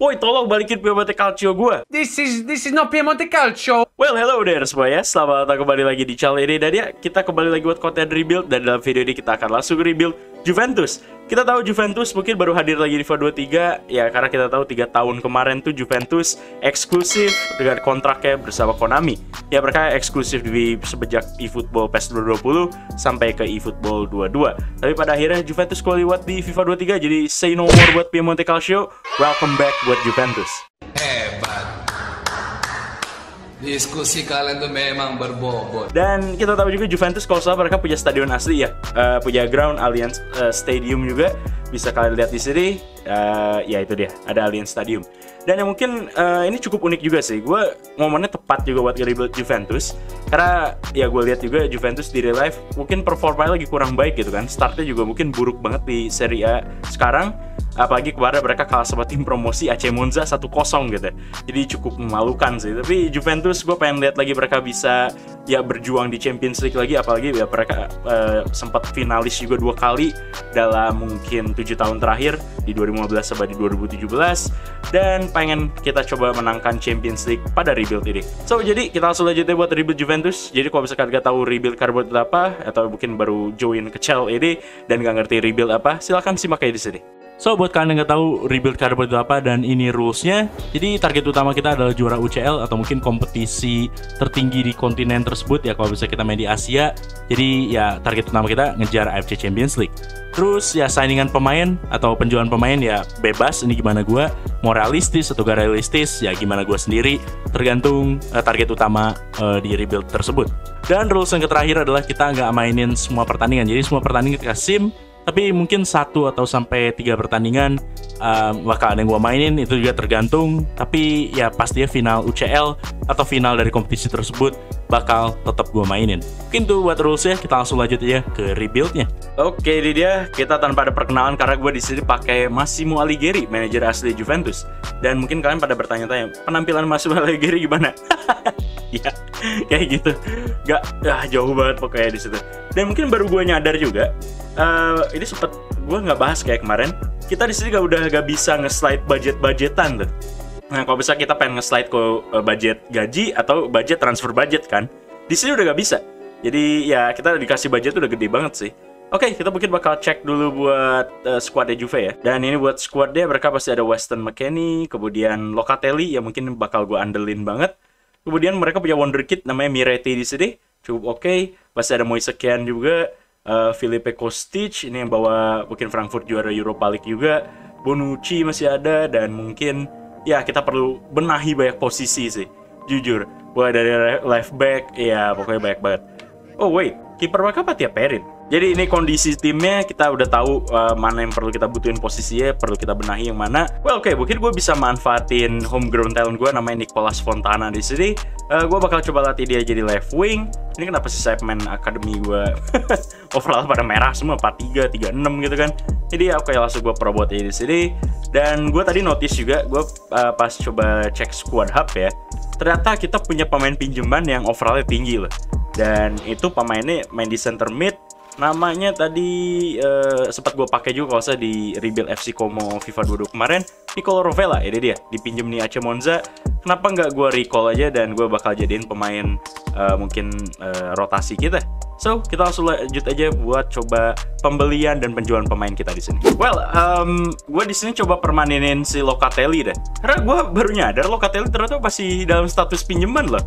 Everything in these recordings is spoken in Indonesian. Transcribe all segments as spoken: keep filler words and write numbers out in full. Boy, tolong balikin Piemonte Calcio gue. This is this is not Piemonte Calcio. Well, hello there semuanya. Selamat datang kembali lagi di channel ini. Dan ya, kita kembali lagi buat konten rebuild. Dan dalam video ini kita akan langsung rebuild Juventus. Kita tahu Juventus mungkin baru hadir lagi di FIFA dua puluh tiga. Ya, karena kita tahu tiga tahun kemarin tuh Juventus eksklusif dengan kontraknya bersama Konami. Ya, mereka eksklusif di sejak eFootball PES dua ribu dua puluh sampai ke eFootball dua puluh dua. Tapi pada akhirnya Juventus kualiwat di FIFA dua puluh tiga. Jadi say no more buat Piemonte Calcio. Welcome back buat Juventus. Hebat. Diskusi kalian tuh memang berbobot. Dan kita tahu juga Juventus kalau salah mereka punya stadion asli ya, uh, punya ground Allianz uh, Stadium juga. Bisa kalian lihat di sini. Uh, ya itu dia, ada Allianz Stadium. Dan yang mungkin uh, ini cukup unik juga sih. Gue momennya tepat juga buat rebuild Juventus. Karena ya gue lihat juga Juventus di real life mungkin performanya lagi kurang baik gitu kan. Startnya juga mungkin buruk banget di Serie A sekarang. Apalagi kemarin mereka kalah sama tim promosi A C Monza satu kosong gitu. Jadi cukup memalukan sih. Tapi Juventus gue pengen lihat lagi mereka bisa ya berjuang di Champions League lagi. Apalagi ya mereka uh, sempat finalis juga dua kali dalam mungkin tujuh tahun terakhir, di dua ribu lima belas sampai di dua ribu tujuh belas. Dan pengen kita coba menangkan Champions League pada rebuild ini. So jadi kita langsung lanjutnya buat rebuild Juventus. Jadi kalau misalkan gak tahu rebuild cardboard apa, atau mungkin baru join ke channel ini dan gak ngerti rebuild apa, silahkan simak aja di sini. So, buat kalian yang nggak tahu rebuild cardboard itu apa dan ini rules-nya, jadi target utama kita adalah juara U C L atau mungkin kompetisi tertinggi di kontinen tersebut ya, kalau bisa kita main di Asia. Jadi ya target utama kita ngejar A F C Champions League. Terus ya signingan pemain atau penjualan pemain ya bebas, ini gimana gua, mau realistis atau gak realistis ya gimana gua sendiri, tergantung uh, target utama uh, di rebuild tersebut. Dan rules yang terakhir adalah kita nggak mainin semua pertandingan, jadi semua pertandingan kita sim. Tapi mungkin satu atau sampai tiga pertandingan um, bakal ada yang gue mainin, itu juga tergantung. Tapi ya pastinya final U C L atau final dari kompetisi tersebut bakal tetap gue mainin. Mungkin tuh buat rules ya, kita langsung lanjut aja ke rebuildnya. Oke, ini dia, kita tanpa ada perkenalan karena gue di sini pakai Massimo Allegri, manajer asli Juventus. Dan mungkin kalian pada bertanya-tanya penampilan Massimo Allegri gimana? Ya kayak gitu, nggak ah, jauh banget pokoknya di situ. Dan mungkin baru gue nyadar juga, uh, ini sempet gue nggak bahas kayak kemarin. Kita di sini gak udah gak bisa nge-slide budget-budgetan tuh. Nah kalau bisa kita pengen nge-slide ke budget gaji atau budget transfer budget kan, di sini udah gak bisa. Jadi ya kita dikasih budget udah gede banget sih. Oke, kita mungkin bakal cek dulu buat uh, squadnya Juve ya. Dan ini buat squadnya mereka pasti ada Weston McKennie, kemudian Locatelli yang mungkin bakal gue andelin banget. Kemudian mereka punya wonderkid namanya Miretti di sini, cukup oke. Okay. Pasti ada Moise Kean juga, uh, Filipe Kostic ini yang bawa mungkin Frankfurt juara Europa League juga, Bonucci masih ada, dan mungkin ya kita perlu benahi banyak posisi sih, jujur. Mulai dari left back, ya pokoknya banyak banget. Oh wait, kiper mereka apa tiap Perin? Jadi ini kondisi timnya, kita udah tahu uh, mana yang perlu kita butuhin posisinya, perlu kita benahi yang mana. Well, oke, okay, mungkin gue bisa manfaatin homegrown talent gue namanya Nicholas Fontana di sini. Uh, gue bakal coba latih dia jadi left wing. Ini kenapa sih saya main akademi gue overall pada merah semua, empat tiga, tiga enam gitu kan. Jadi oke, okay, langsung gue perobot aja di sini. Dan gue tadi notice juga, gue uh, pas coba cek squad hub ya, ternyata kita punya pemain pinjaman yang overallnya tinggi loh. Dan itu pemainnya main di center mid. Namanya tadi uh, sempat gue pakai juga kalau saya di rebuild F C Como FIFA dua puluh dua kemarin, Nicolò Rovella. Ini dia, dipinjem nih A C Monza. Kenapa nggak gue recall aja dan gue bakal jadiin pemain uh, mungkin uh, rotasi kita. So, kita langsung lanjut aja buat coba pembelian dan penjualan pemain kita di sini. Well, um, gue di sini coba permanenin si Locatelli deh. Karena gue baru nyadar Locatelli ternyata masih dalam status pinjaman loh.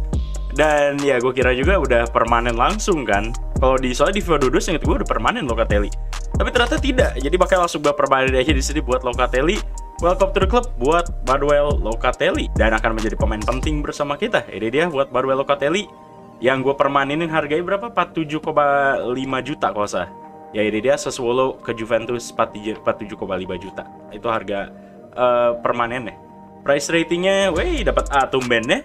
Dan ya gue kira juga udah permanen langsung kan. Kalau di soalnya di FIFA dua puluh dua seinget gue udah permanen Locatelli. Tapi ternyata tidak. Jadi bakal langsung gue permanen aja di sini buat Locatelli. Welcome to the club buat Manuel Locatelli. Dan akan menjadi pemain penting bersama kita. Ini dia buat Manuel Locatelli. Yang gue permanenin harganya berapa? empat puluh tujuh koma lima juta kalau salah. Ya ini dia, Sassuolo ke Juventus empat puluh tujuh koma lima juta. Itu harga uh, permanen ya. Price ratingnya, wey, dapat A tumbennya.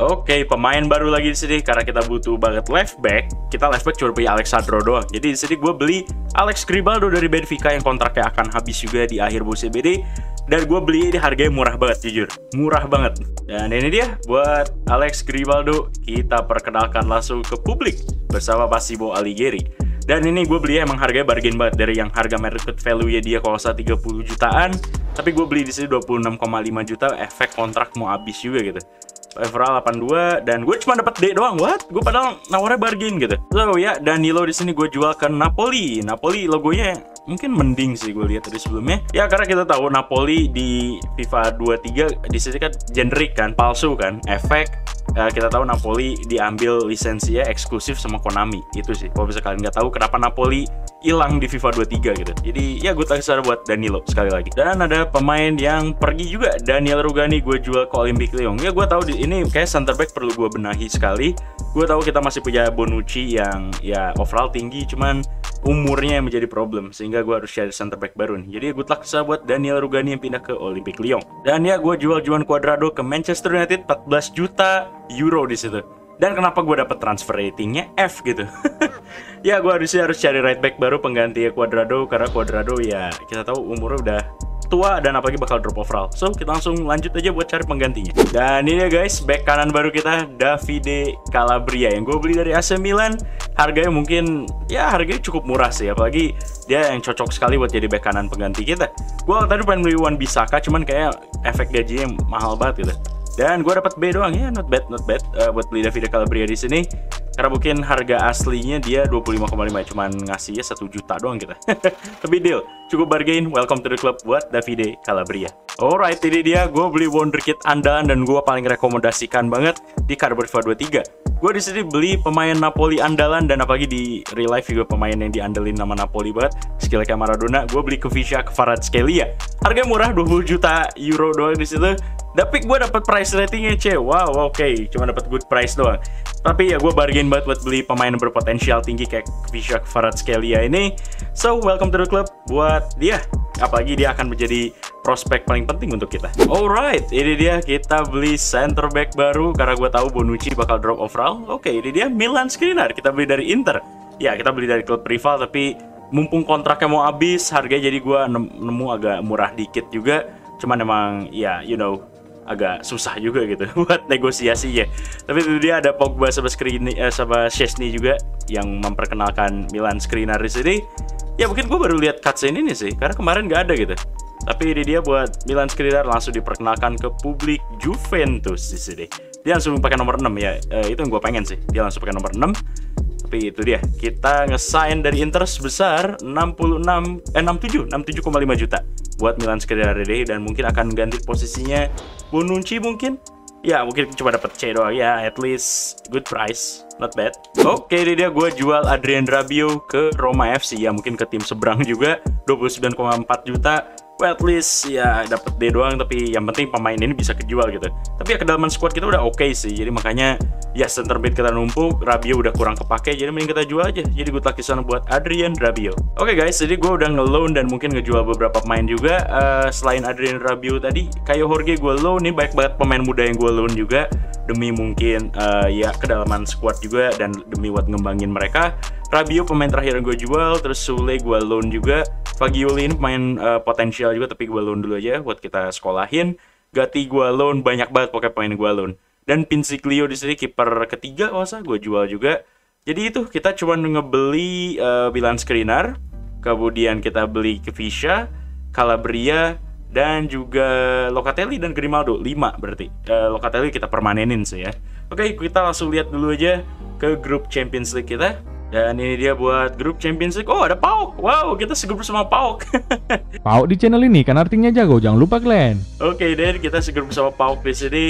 Oke, okay, pemain baru lagi di sini karena kita butuh banget left back. Kita left back cuma punya Alexandro doang. Jadi di sini gue beli Alex Grimaldo dari Benfica yang kontraknya akan habis juga di akhir musim ini. Dan gue beli ini harganya murah banget, jujur, murah banget. Dan ini dia buat Alex Grimaldo, kita perkenalkan langsung ke publik bersama Massimo Allegri. Dan ini gue beli emang harganya bargain banget, dari yang harga market value-nya dia kalau saat tiga puluh jutaan, tapi gue beli di sini dua puluh enam koma lima juta, efek kontrak mau habis juga gitu. Overall delapan puluh dua dan gue cuma dapat D doang. What? Gue padahal nawarnya bargain gitu. So ya, Danilo di sini gue jual ke Napoli. Napoli logonya mungkin mending sih gue lihat dari sebelumnya. Ya karena kita tahu Napoli di FIFA dua puluh tiga di sini kan generik kan, palsu kan, efek. Uh, kita tahu Napoli diambil lisensinya eksklusif sama Konami, itu sih kalau bisa kalian nggak tahu kenapa Napoli hilang di FIFA dua puluh tiga gitu. Jadi ya gue tak kesal buat Danilo sekali lagi. Dan ada pemain yang pergi juga, Daniel Rugani gue jual ke Olympique Lyon. Ya gue tahu di ini kayak center back perlu gue benahi sekali. Gue tahu kita masih punya Bonucci yang ya overall tinggi, cuman umurnya yang menjadi problem, sehingga gue harus cari center back baru nih. Jadi good luck buat Daniel Rugani yang pindah ke Olympique Lyon. Dan ya gue jual Juan Cuadrado ke Manchester United empat belas juta euro di situ. Dan kenapa gue dapet transfer ratingnya F gitu? Ya gue harusnya harus cari right back baru pengganti Cuadrado, karena Cuadrado ya kita tahu umurnya udah tua dan apalagi bakal drop overall. So kita langsung lanjut aja buat cari penggantinya. Dan ini ya guys, back kanan baru kita, Davide Calabria yang gue beli dari A C Milan. Harganya mungkin ya harganya cukup murah sih, apalagi dia yang cocok sekali buat jadi back kanan pengganti kita. Gue tadi pengen beli Wan Bisaka, cuman kayak efek gajinya mahal banget gitu. Dan gue dapat B doang ya, not bad, not bad uh, buat beli Davide Calabria di sini. Karena mungkin harga aslinya dia dua puluh lima koma lima, cuman ngasihnya satu juta doang kita. Tapi deal, cukup bargain. Welcome to the club buat Davide Calabria. Alright, ini dia gue beli wonderkid andalan dan gue paling rekomendasikan banget di Cardboard FIFA dua puluh tiga. Gue di sini beli pemain Napoli andalan dan apalagi di real life juga pemain yang diandelin nama Napoli banget. Skill kayak Maradona, gue beli Khvicha Kvaratskhelia. Harganya murah dua puluh juta euro doang di situ. Tapi gue dapat price ratingnya C. Wow, oke, okay. Cuma dapat good price doang. Tapi ya gue bargain banget buat beli pemain berpotensial tinggi kayak Khvicha Kvaratskhelia ini. So, welcome to the club buat dia. Apalagi dia akan menjadi prospek paling penting untuk kita. Alright, ini dia kita beli center back baru karena gue tahu Bonucci bakal drop overall. Oke, okay, ini dia Milan Škriniar. Kita beli dari Inter. Ya, kita beli dari klub rival, tapi mumpung kontraknya mau habis, harganya jadi gue nemu agak murah dikit juga. Cuman emang ya, you know, agak susah juga gitu buat negosiasinya. Tapi itu dia ada Pogba sama Škriniar, eh, sama Szczęsny juga yang memperkenalkan Milan Škriniar di sini. Ya mungkin gue baru lihat cuts ini nih sih, karena kemarin nggak ada gitu. Tapi ini dia buat Milan Škriniar langsung diperkenalkan ke publik Juventus di sini. Dia langsung pakai nomor enam ya, eh, itu yang gue pengen sih. Dia langsung pakai nomor enam. Tapi itu dia, kita ngesign dari Inter sebesar enam puluh enam eh enam puluh tujuh enam puluh tujuh koma lima juta buat Milan Škriniar ini, dan mungkin akan ganti posisinya Bonucci mungkin. Ya mungkin cuma dapat C doang ya, at least good price, not bad. Oke, okay, ini dia gue jual Adrien Rabiot ke Roma F C, ya mungkin ke tim seberang juga, dua puluh sembilan koma empat juta. Well, at least ya dapat D doang, tapi yang penting pemain ini bisa kejual gitu. Tapi ya kedalaman squad kita udah oke okay sih, jadi makanya ya center mid kita numpuk, Rabiot udah kurang kepake, jadi mending kita jual aja. Jadi good luck sana buat Adrien Rabiot. Oke okay guys, jadi gue udah nge-loan dan mungkin ngejual beberapa pemain juga. Uh, selain Adrien Rabiot tadi, Kayo Jorge gue loan nih, baik banget pemain muda yang gue loan juga, demi mungkin uh, ya kedalaman squad juga dan demi buat ngembangin mereka. Rabiot pemain terakhir yang gue jual, terus Sule gue loan juga. Fagioli ini pemain uh, potensial juga, tapi gue loan dulu aja buat kita sekolahin. Gatti gue loan, banyak banget pokoknya pemain gue loan. Dan Pinsiglio di sini kiper ketiga, kalau nggak salah gue jual juga. Jadi itu kita cuma ngebeli uh, Milan Škriniar, kemudian kita beli Khvicha, Calabria, dan juga Locatelli dan Grimaldo, lima berarti. Uh, Locatelli kita permanenin sih ya. Oke, kita langsung lihat dulu aja ke grup Champions League kita. Dan ini dia buat grup Champions League. Oh, ada P A O K. Wow, kita segrup sama P A O K. P A O K di channel ini kan artinya jago, jangan lupa kalian. Oke, okay, dan kita segrup sama P A O K di sini.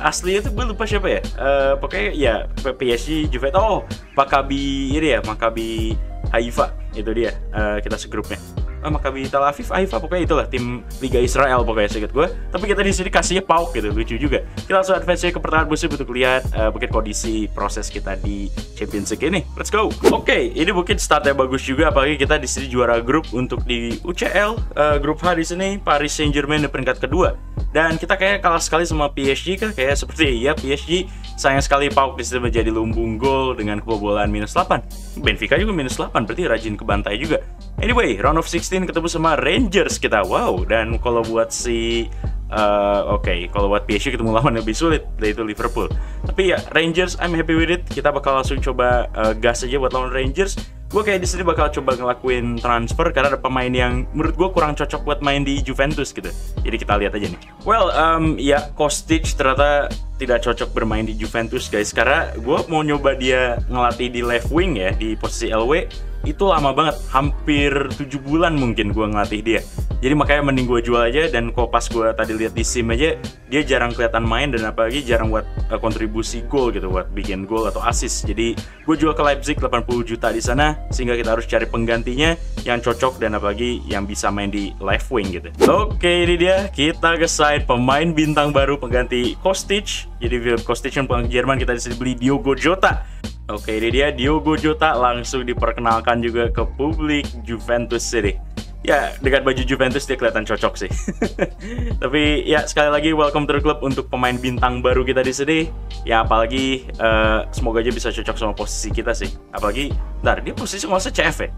Aslinya tuh gue lupa siapa ya. Uh, pokoknya ya P S G, Juventus. Oh, Maccabi ini ya, Maccabi Haifa. Itu dia. Uh, kita segrupnya. Oh, Maccabi Tel Aviv, Haifa, pokoknya itulah tim Liga Israel pokoknya seingat gue. Tapi kita di sini kasihnya P A O K gitu, lucu juga. Kita langsung advance ke pertahanan musim untuk lihat uh, mungkin kondisi proses kita di Champions League ini. Let's go. Oke, okay, ini mungkin startnya bagus juga, apalagi kita di sini juara grup untuk di U C L uh, grup H di sini, Paris Saint-Germain di peringkat kedua. Dan kita kayak kalah sekali sama P S G kah? Kayak seperti ya P S G. Sayang sekali P A O K di sini menjadi lumbung gol dengan kebobolan minus delapan. Benfica juga minus delapan, berarti rajin ke bantai juga. Anyway, round of sixteen ketemu sama Rangers kita. Wow, dan kalau buat si uh, oke, okay, kalau buat P S G ketemu lawan lebih sulit, yaitu Liverpool. Tapi ya Rangers, I'm happy with it. Kita bakal langsung coba uh, gas aja buat lawan Rangers. gue kayak di sini bakal coba ngelakuin transfer karena ada pemain yang menurut gue kurang cocok buat main di Juventus gitu. Jadi kita lihat aja nih. Well, um, ya Kostic ternyata tidak cocok bermain di Juventus guys, karena gue mau nyoba dia ngelatih di left wing ya, di posisi L W. Itu lama banget, hampir tujuh bulan mungkin gue ngelatih dia. Jadi makanya mending gue jual aja, dan kok pas gue tadi lihat di S I M aja dia jarang kelihatan main dan apalagi jarang buat uh, kontribusi gol gitu, buat bikin gol atau assist. Jadi gue jual ke Leipzig delapan puluh juta di sana, sehingga kita harus cari penggantinya yang cocok dan apalagi yang bisa main di left wing gitu. Oke, ini dia, kita ke side pemain bintang baru pengganti Kostic. Jadi Philip Kostic yang pulang ke Jerman, kita disini beli Diogo Jota. Oke, ini dia Diogo Jota langsung diperkenalkan juga ke publik Juventus City. Ya, dekat baju Juventus dia kelihatan cocok sih. Tapi ya sekali lagi welcome to the club untuk pemain bintang baru kita di sini. Ya apalagi uh, semoga aja bisa cocok sama posisi kita sih. Apalagi, bentar, dia posisi nggak usah C F ya.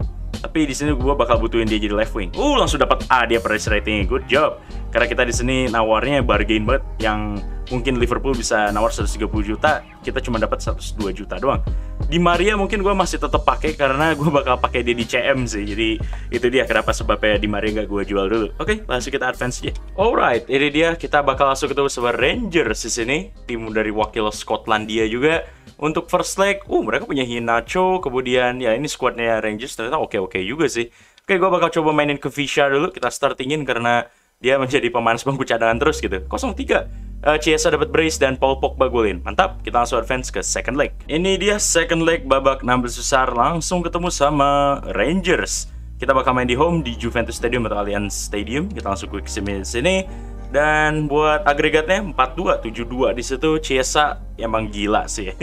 Tapi di sini gue bakal butuhin dia jadi left wing. Uh, langsung dapat A dia price ratingnya, good job. Karena kita di sini nawarnya bargain banget, yang mungkin Liverpool bisa nawar seratus tiga puluh juta, kita cuma dapat seratus dua juta doang. Di Maria mungkin gue masih tetap pakai karena gue bakal pakai dia di C M sih. Jadi itu dia kenapa sebabnya Di Maria nggak gue jual dulu. Oke, langsung kita advance aja. Alright, ini dia, kita bakal langsung ketemu sama Rangers di sini, tim dari wakil Skotlandia juga. Untuk first leg, uh mereka punya Hinacho, kemudian ya ini squadnya Rangers ternyata oke-oke juga sih. Oke, gue bakal coba mainin ke Khvicha dulu, kita startingin karena dia menjadi pemain bangku cadangan terus gitu. nol tiga. Uh, Chiesa dapat brace dan Paul Pogba golin. Mantap, kita langsung advance ke second leg. Ini dia second leg babak enam belas besar, langsung ketemu sama Rangers. Kita bakal main di home di Juventus Stadium atau Allianz Stadium. Kita langsung quick sim di sini. Dan buat agregatnya empat dua tujuh dua di situ. Chiesa emang gila sih.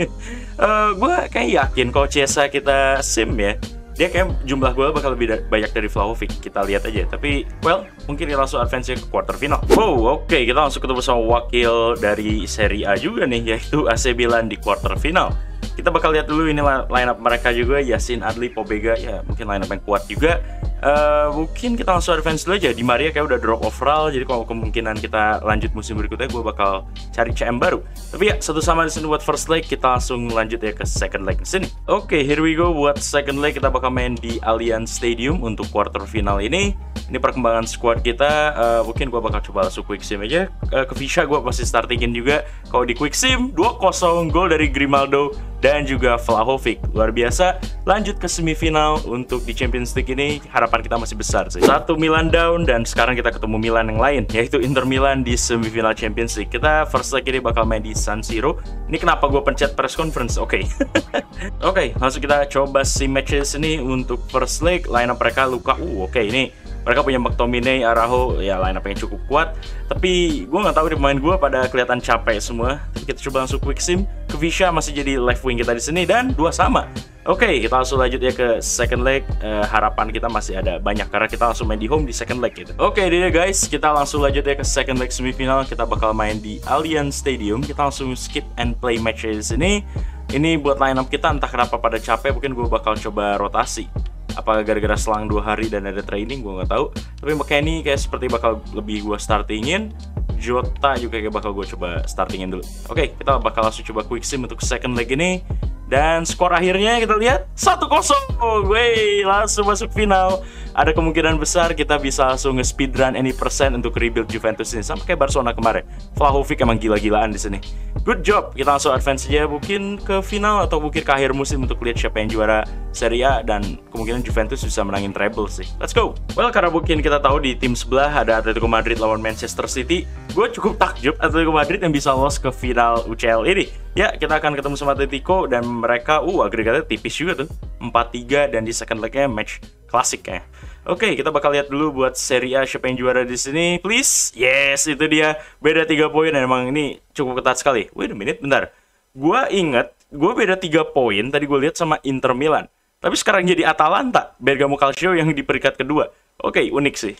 uh, Gue kayak yakin kalau Chiesa kita sim ya, dia kayak jumlah gol bakal lebih da banyak dari Vlahović. Kita lihat aja. Tapi, well, mungkin kita langsung advance ke quarter final. Wow, oke, okay, kita langsung ketemu sama wakil dari Serie A juga nih, yaitu A C Milan di quarter final. Kita bakal lihat dulu ini line up mereka juga, Yasin, Adli, Pobega. Ya, mungkin line up yang kuat juga. Uh, mungkin kita langsung advance dulu aja. Di Maria kayak udah drop overall, jadi kalau kemungkinan kita lanjut musim berikutnya gue bakal cari C M baru. Tapi ya satu sama di sini buat first leg, kita langsung lanjut ya ke second leg di sini. Oke, okay, here we go buat second leg, kita bakal main di Allianz Stadium untuk quarter final ini. Ini perkembangan squad kita. Uh, mungkin gue bakal coba langsung quick sim aja. Uh, ke Khvicha gue pasti startingin juga. Kalau di quick sim dua kosong gol dari Grimaldo dan juga Vlahović, luar biasa. Lanjut ke semifinal untuk di Champions League ini, harapan kita masih besar sih. Satu Milan down, dan sekarang kita ketemu Milan yang lain, yaitu Inter Milan di semifinal Champions League. Kita first leg ini bakal main di San Siro. Ini kenapa gue pencet press conference? Oke, okay. Oke, okay, langsung kita coba si matches ini untuk first leg. Line up mereka Luka, uh oke okay, ini mereka punya McTominay, Araujo, ya line up yang cukup kuat. Tapi gue nggak tahu di pemain gue pada kelihatan capek semua. Tapi kita coba langsung quick sim. Khvicha masih jadi left wing kita di sini dan dua sama. Oke, okay, kita langsung lanjut ya ke second leg. Uh, harapan kita masih ada banyak karena kita langsung main di home di second leg gitu. Oke, okay, ini guys, kita langsung lanjut ya ke second leg semifinal. Kita bakal main di Allianz Stadium. Kita langsung skip and play match di sini. Ini buat line up kita entah kenapa pada capek. Mungkin gue bakal coba rotasi. Apa gara-gara selang dua hari dan ada training, gue nggak tahu. Tapi makanya ini kayak seperti bakal lebih gue startingin. Jota juga kayak bakal gue coba startingin dulu. Oke, okay, kita bakal langsung coba quick sim untuk second leg ini. Dan skor akhirnya kita lihat satu kosong. Oh, wey, langsung masuk final. Ada kemungkinan besar kita bisa langsung nge-speedrun any percent untuk rebuild Juventus ini, sama kayak Barcelona kemarin. Vlahović emang gila-gilaan di sini. Good job. Kita langsung advance aja mungkin ke final atau mungkin ke akhir musim untuk lihat siapa yang juara Serie A, dan kemungkinan Juventus bisa menangin treble sih. Let's go. Well, karena mungkin kita tahu di tim sebelah ada Atletico Madrid lawan Manchester City. Gue cukup takjub Atletico Madrid yang bisa lolos ke final U C L ini. Ya, kita akan ketemu sama Atletico, dan mereka uh agregatnya tipis juga tuh. empat tiga, dan di second legnya match klasik kayaknya. Oke, okay, kita bakal lihat dulu buat Serie A siapa yang juara di sini. Please. Yes, itu dia. Beda tiga poin, dan emang ini cukup ketat sekali. Wait a minute, bentar. Gua inget, gua beda tiga poin tadi gue lihat sama Inter Milan. Tapi sekarang jadi Atalanta, Bergamo Calcio yang di peringkat kedua. Oke, okay, unik sih.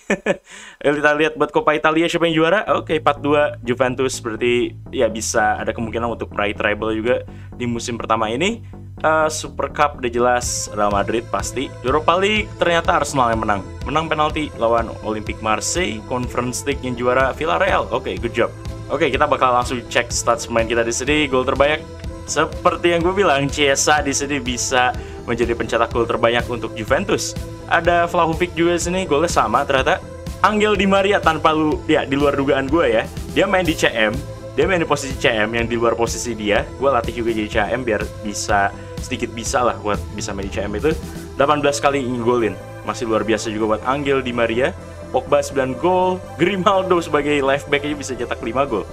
Kita lihat buat Coppa Italia siapa yang juara. Oke, okay, empat dua Juventus, berarti ya bisa ada kemungkinan untuk meraih treble juga di musim pertama ini. Uh, Super Cup udah jelas Real Madrid pasti. Europa League ternyata Arsenal yang menang. Menang penalti lawan Olympique Marseille. Conference League yang juara Villarreal. Oke, okay, good job. Oke, okay, kita bakal langsung cek stats pemain kita di sini. Gol terbanyak Seperti yang gue bilang, Chiesa di sini bisa menjadi pencetak gol terbanyak untuk Juventus. Ada Vlahović juga di sini, golnya sama ternyata. Angel Di Maria tanpa lu, ya di luar dugaan gue ya, dia main di C M, dia main di posisi C M yang di luar posisi dia. Gue latih juga jadi C M biar bisa sedikit bisa lah buat bisa main di C M itu. delapan belas kali ngegolin, masih luar biasa juga buat Angel Di Maria. Pogba sembilan gol, Grimaldo sebagai left back aja bisa cetak lima gol.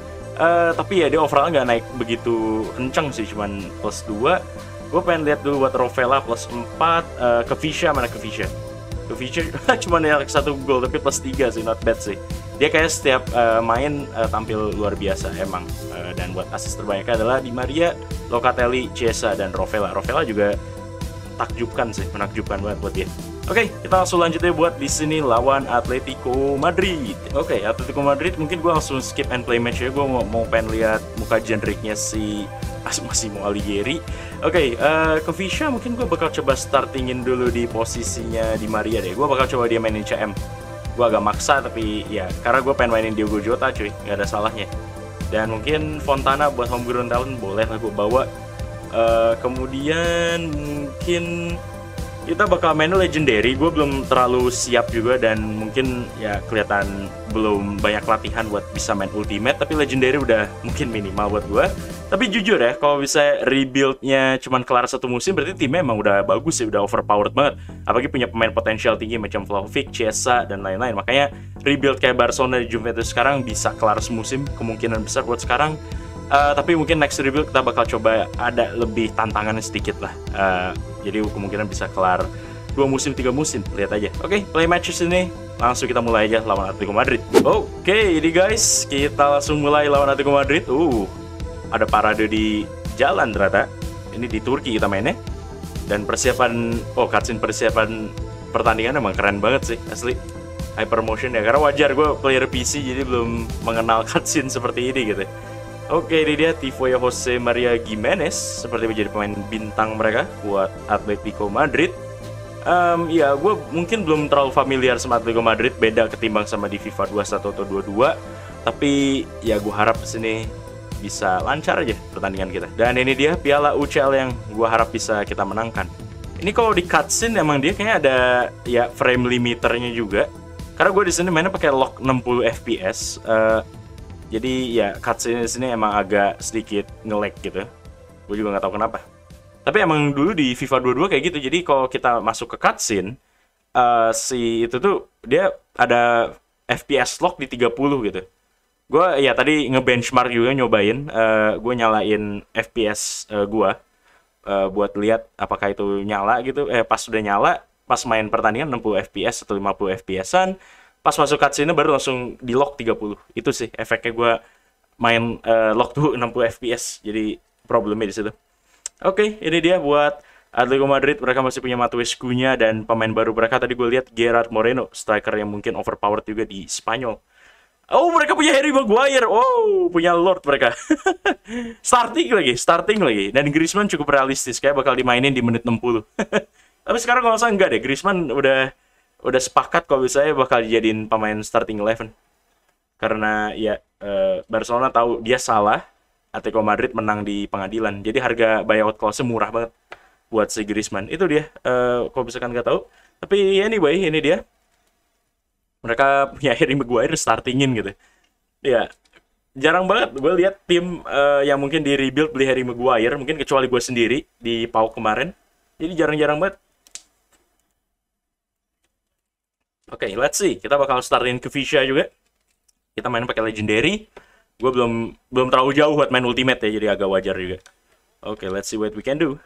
Uh, tapi ya dia overall nggak naik begitu kenceng sih, cuman plus dua. Gue pengen lihat dulu buat Rovella plus empat, uh, Khvicha mana Khvicha? Khvicha cuman ya satu gol tapi plus tiga sih, not bad sih. Dia kayak setiap uh, main uh, tampil luar biasa emang. Uh, dan buat assist terbanyak adalah Di Maria, Locatelli, Chiesa dan Rovella. Rovella juga takjubkan sih, menakjubkan banget buat dia. Oke, okay, kita langsung lanjutnya buat di sini lawan Atletico Madrid. Oke, okay, Atletico Madrid mungkin gue langsung skip and play match ya. Gue mau, mau pengen lihat muka generiknya si Massimo Allegri. Oke, okay, uh, Khvicha mungkin gue bakal coba startingin dulu di posisinya Di Maria deh. Gue bakal coba dia mainin C M. Gue agak maksa tapi ya karena gue pengen mainin Diogo Jota cuy, nggak ada salahnya. Dan mungkin Fontana buat homegrown talent boleh lah gue bawa. Uh, kemudian mungkin kita bakal main legendary, gue belum terlalu siap juga dan mungkin ya kelihatan belum banyak latihan buat bisa main ultimate, tapi legendary udah mungkin minimal buat gue. Tapi jujur ya, kalau bisa rebuild-nya cuman kelar satu musim berarti timnya emang udah bagus sih, udah overpowered banget. Apalagi punya pemain potensial tinggi macam Vlahović, Chiesa dan lain-lain. Makanya rebuild kayak Barcelona di Juventus sekarang bisa kelar semusim kemungkinan besar buat sekarang. Uh, tapi mungkin next review kita bakal coba ada lebih tantangannya sedikit lah. Uh, jadi kemungkinan bisa kelar dua musim, tiga musim, lihat aja. Oke, okay, play matches ini langsung kita mulai aja lawan Atletico Madrid. Oke, okay, ini guys kita langsung mulai lawan Atletico Madrid. Uh, ada parade di jalan ternyata. Ini di Turki kita mainnya. Dan persiapan, oh cutscene persiapan pertandingan emang keren banget sih asli. Hypermotion ya, karena wajar gue player P C jadi belum mengenal cutscene seperti ini gitu. Oke, ini dia Tifoya Jose Maria Gimenez seperti menjadi pemain bintang mereka buat Atletico Madrid. Um, ya, gue mungkin belum terlalu familiar sama Atletico Madrid, beda ketimbang sama di FIFA dua puluh satu atau dua puluh dua. Tapi ya gue harap sini bisa lancar aja pertandingan kita. Dan ini dia Piala U C L yang gue harap bisa kita menangkan. Ini kalau di cutscene emang dia kayaknya ada ya frame limiternya juga. Karena gue di sini mainnya pakai lock enam puluh F P S. Uh, Jadi ya cutscene sini emang agak sedikit nge-lag gitu. Gue juga nggak tahu kenapa. Tapi emang dulu di FIFA dua puluh dua kayak gitu. Jadi kalau kita masuk ke cutscene, uh, si itu tuh dia ada F P S lock di tiga puluh gitu. Gue ya tadi nge-benchmark juga nyobain. Uh, gue nyalain F P S uh, gue uh, buat lihat apakah itu nyala gitu. Eh pas sudah nyala, pas main pertandingan enam puluh F P S atau lima puluh F P S-an. Pas masuk cutscene baru langsung di lock tiga puluh. Itu sih efeknya gue main uh, lock tuh enam puluh F P S. Jadi problemnya di situ. Oke, okay, ini dia buat Atletico Madrid. Mereka masih punya Mateusz Cunha dan pemain baru mereka tadi gue lihat Gerard Moreno, striker yang mungkin overpowered juga di Spanyol. Oh, mereka punya Harry Maguire. Wow, punya Lord mereka. starting lagi, starting lagi. Dan Griezmann cukup realistis, kayak bakal dimainin di menit enam puluh. Tapi sekarang kalau nggak salah enggak deh, Griezmann udah udah sepakat kalau misalnya bakal dijadiin pemain starting eleven. Karena ya e, Barcelona tahu dia salah, Atletico Madrid menang di pengadilan. Jadi harga buyout clause murah banget buat si Griezmann. Itu dia e, kalau misalkan nggak tahu. Tapi anyway, ini dia. Mereka punya Harry Maguire startingin gitu. Ya, jarang banget gue lihat tim e, yang mungkin di rebuild beli Harry Maguire, mungkin kecuali gue sendiri di P A U kemarin. Jadi jarang-jarang banget. Oke, okay, let's see. Kita bakal startin Khvicha juga. Kita main pakai legendary. Gue belum belum terlalu jauh buat main ultimate ya, jadi agak wajar juga. Oke, okay, let's see what we can do.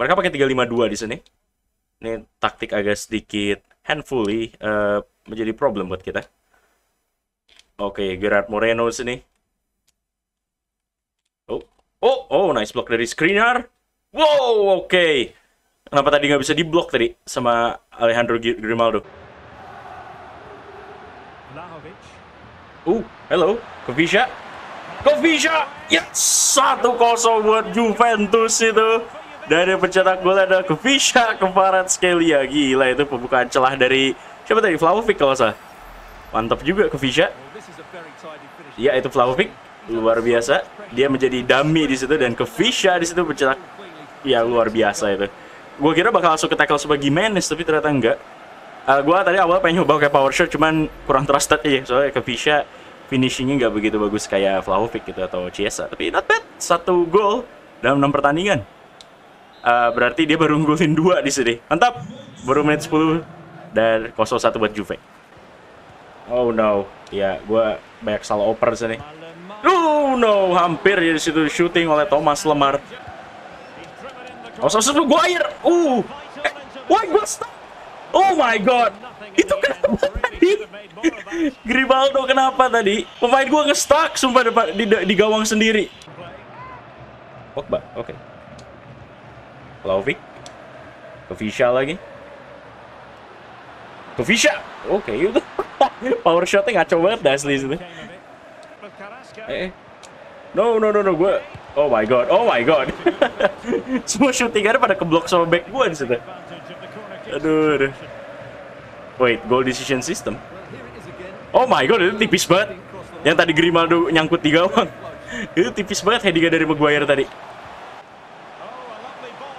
Mereka pakai tiga lima dua di sini. Ini taktik agak sedikit handfully uh, menjadi problem buat kita. Oke, okay, Gerard Moreno di sini. Oh, oh, oh, nice block dari Škriniar. Wow, oke. Okay. Kenapa tadi nggak bisa diblok tadi sama Alejandro Grimaldo? Vlahović. Uh, hello, Khvicha. Khvicha, yes, satu kosong buat Juventus itu. Dari pencetak gol ada Khvicha Kvaratskhelia. Gila itu pembukaan celah dari siapa tadi? Vlahović kalau salah. Mantap juga Khvicha. yaitu Vlahović, luar biasa. Dia menjadi dummy di situ dan Khvicha di situ bercetak, ya luar biasa itu. Gue kira bakal langsung ke tackle sebagai Gimenez, tapi ternyata enggak. Uh, gue tadi awal pengen nyoba kayak power shot, cuman kurang trusted aja, soalnya Khvicha finishingnya nggak begitu bagus kayak Vlahović gitu atau Chiesa. Tapi not bad, satu gol dalam enam pertandingan. Uh, berarti dia baru nggolin dua di sini. Mantap, baru menit sepuluh dan nol satu buat Juve. Oh no, ya gue banyak salah oper sini. Oh no, hampir ya di situ shooting oleh Thomas Lemar. Oh satu gue air, uh, eh, why gue stop? Oh my god, itu kenapa tadi? Grimaldo kenapa tadi? Pemain gue nge-stuck sumpah depan, di, di gawang sendiri. Pogba, oke. Okay. Vlahović, Khvicha lagi. Khvicha, oke okay, itu. Power shotnya ngaco banget asli itu. Eh, eh. No no no no gue. Oh my god, oh my god. Semua shootingannya pada keblok sama back gue di situ. Aduh, aduh. Wait, goal decision system. Oh my god, itu tipis banget. Yang tadi Grimaldo nyangkut di gawang. Itu tipis banget headingnya dari Maguire tadi.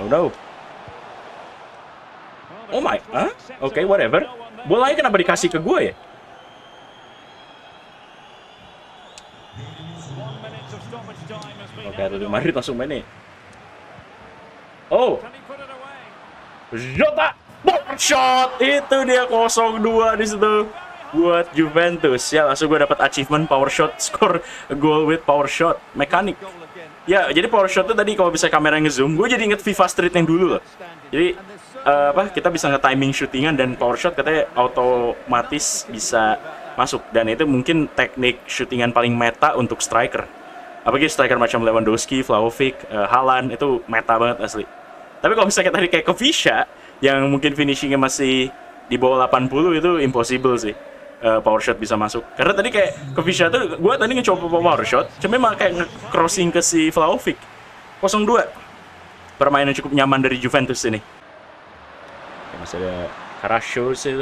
Oh no. Oh my, huh? Oke, okay, whatever. Bolanya kenapa dikasih ke gue ya? Oke, okay, Atletico Madrid langsung main nih. Oh. Jota! Power shot! Itu dia nol dua di situ buat Juventus. Ya, langsung gue dapat achievement power shot, score goal with power shot mechanic. Ya, jadi power shot itu tadi kalau bisa kamera ngezoom, gue jadi inget FIFA Street yang dulu loh. Jadi uh, apa? Kita bisa nge-timing shootingan dan power shot katanya otomatis bisa masuk, dan itu mungkin teknik shootingan paling meta untuk striker. Apalagi striker macam Lewandowski, Vlahović, uh, Haaland itu meta banget asli. Tapi kalau misalnya tadi kayak Khvicha yang mungkin finishingnya masih di bawah delapan puluh itu impossible sih uh, power shot bisa masuk. Karena tadi kayak Khvicha tuh gue tadi ngecoba power shot, cuma emang kayak crossing ke si Vlahović. nol dua. Permainan cukup nyaman dari Juventus ini. Oke, masih ada Kvaratskhelia sih.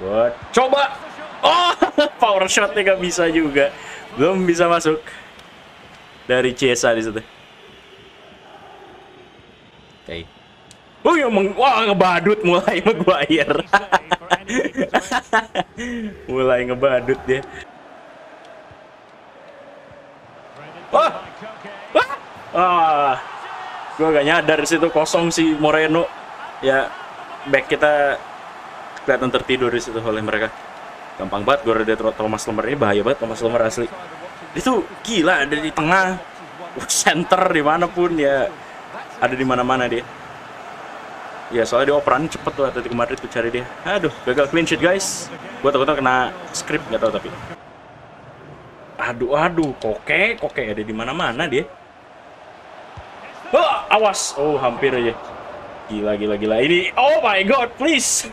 Buat coba. Oh, power shotnya nggak bisa juga. Belum bisa masuk. Dari Chiesa di situ. Oke. Okay. Oh, yang meng wah ngebadut mulai Maguire. Mulai ngebadut dia. Wah. Wah. Ah. Gua gak nyadar di situ kosong si Moreno. Ya, back kita kelihatan tertidur di situ oleh mereka. Gampang banget gua ada Thomas Lemar ini, bahaya banget Thomas Lemar asli. Itu gila ada di tengah, center dimanapun ya. Ada di mana-mana dia. Ya soalnya dia operan cepet tuh Atletico Madrid tuh cari dia. Aduh gagal clean sheet guys. Gue takutnya kena script nggak tahu tapi. Aduh aduh koke koke ada di mana-mana dia. Oh, awas oh hampir aja. Gila gila gila ini. Oh my god please.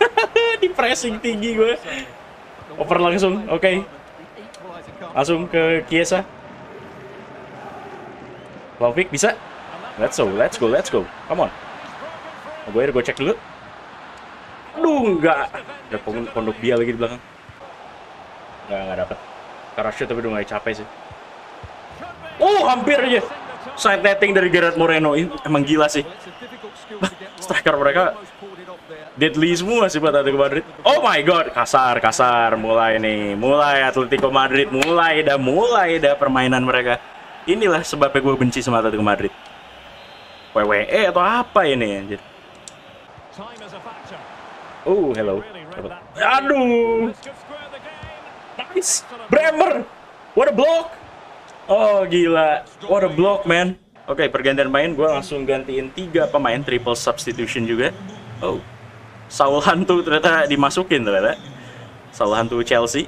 Di pressing tinggi gue. Over langsung oke. Okay. Langsung ke Chiesa. Vlahović bisa. Let's go, let's go, let's go. Come on. Gue gue cek dulu. Aduh, enggak. Ada pondok dia lagi di belakang. Enggak, enggak dapat. Kvaratskhelia tapi udah mulai capek sih. Oh, hampir aja. Side netting dari Gerard Moreno. Ini emang gila sih. Striker mereka deadly semua sih buat Atletico Madrid. Oh my god, kasar, kasar. Mulai nih, mulai Atletico Madrid. Mulai dah, mulai dah permainan mereka. Inilah sebabnya gue benci sama Atletico Madrid. W W E atau apa ini anjir? Oh, hello. Aduh. Nice. Bremer. What a block. Oh, gila. What a block, man. Oke, okay, pergantian main gue langsung gantiin tiga pemain triple substitution juga. Oh. Saul hantu ternyata dimasukin ternyata. Saul hantu Chelsea.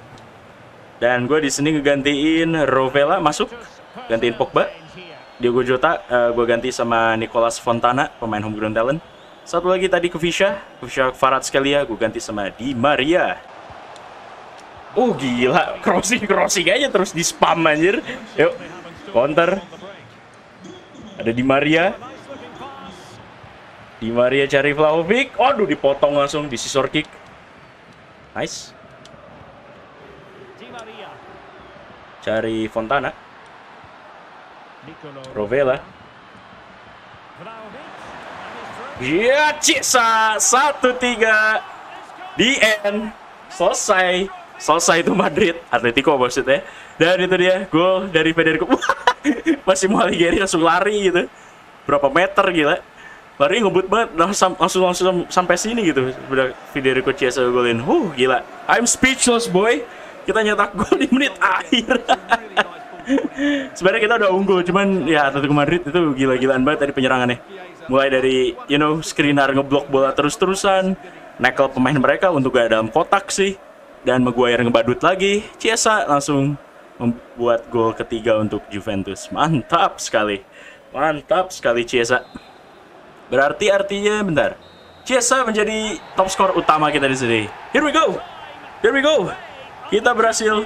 Dan gue di sini ngegantiin Rovella masuk, gantiin Pogba. Diogo Jota, uh, gue ganti sama Nicholas Fontana, pemain homegrown talent. Satu lagi tadi Khvicha, Khvicha Kvaratskhelia, gue ganti sama Di Maria. Oh gila, crossing-crossing aja terus di spam anjir. Yuk, counter. Ada Di Maria. Di Maria cari Vlahović. Aduh, dipotong langsung di scissor kick. Nice. cari Fontana, Rovella, ya Chiesa, satu tiga di end, selesai, selesai itu Madrid, Atletico maksudnya. Dan itu dia gol dari Federico. Massimo Allegri langsung lari gitu, berapa meter gila, lari ngebut banget, langsung langsung, langsung sampai sini gitu, udah Federico Chiesa golin, huh gila, I'm speechless boy. Kita nyetak gol di menit akhir. Sebenarnya kita udah unggul, cuman ya Atletico Madrid itu gila-gilaan banget tadi penyerangannya. Mulai dari, you know, Škriniar ngeblok bola terus-terusan, nekel pemain mereka untuk gak dalam kotak sih, dan Maguire ngebadut lagi. Chiesa langsung membuat gol ketiga untuk Juventus. Mantap sekali, mantap sekali Chiesa. Berarti artinya, bentar, Chiesa menjadi top skor utama kita di sini. Here we go, here we go. Kita berhasil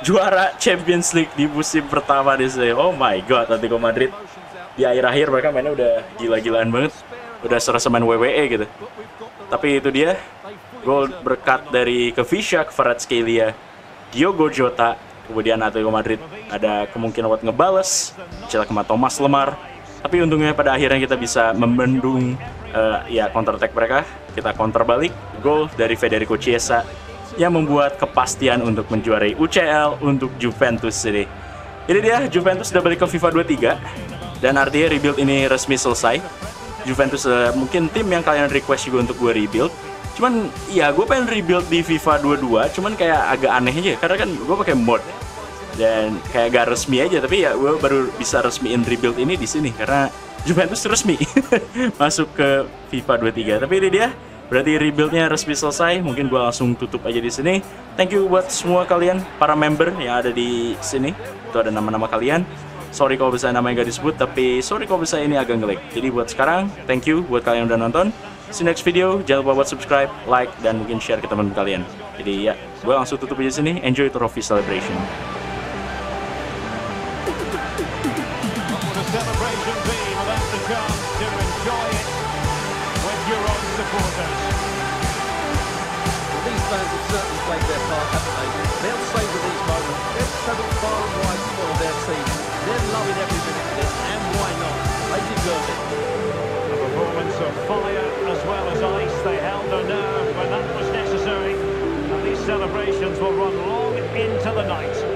juara Champions League di musim pertama di sini. Oh my god, Atletico Madrid di akhir-akhir mereka mainnya udah gila-gilaan banget. Udah serasa main W W E gitu. Tapi itu dia, gol berkat dari Khvicha Kvaratskhelia, Diogo Jota. Kemudian Atletico Madrid ada kemungkinan buat ngebales, celakama Thomas lemar. Tapi untungnya pada akhirnya kita bisa membendung uh, ya counter attack mereka. Kita counter balik, gol dari Federico Chiesa yang membuat kepastian untuk menjuarai U C L untuk Juventus ini. Ini dia, Juventus sudah balik ke FIFA dua puluh tiga, dan artinya rebuild ini resmi selesai. Juventus uh, mungkin tim yang kalian request juga untuk gue rebuild. Cuman ya gue pengen rebuild di FIFA dua puluh dua, cuman kayak agak aneh aja karena kan gue pakai mod dan kayak gak resmi aja. Tapi ya gue baru bisa resmiin rebuild ini di sini karena Juventus resmi masuk ke FIFA dua puluh tiga. Tapi ini dia, berarti rebuildnya resmi selesai. Mungkin gue langsung tutup aja di sini. Thank you buat semua kalian para member yang ada di sini. Itu ada nama-nama kalian. Sorry kalau bisa namanya gak disebut, tapi sorry kalau bisa ini agak ngelag. Jadi buat sekarang, thank you buat kalian yang udah nonton. See you next video. Jangan lupa buat subscribe, like, dan mungkin share ke teman kalian. Jadi ya, gue langsung tutup aja di sini. Enjoy trophy celebration. Celebrations will run long into the night.